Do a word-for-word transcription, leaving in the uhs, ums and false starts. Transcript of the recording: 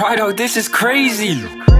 RYDAWG, this is crazy.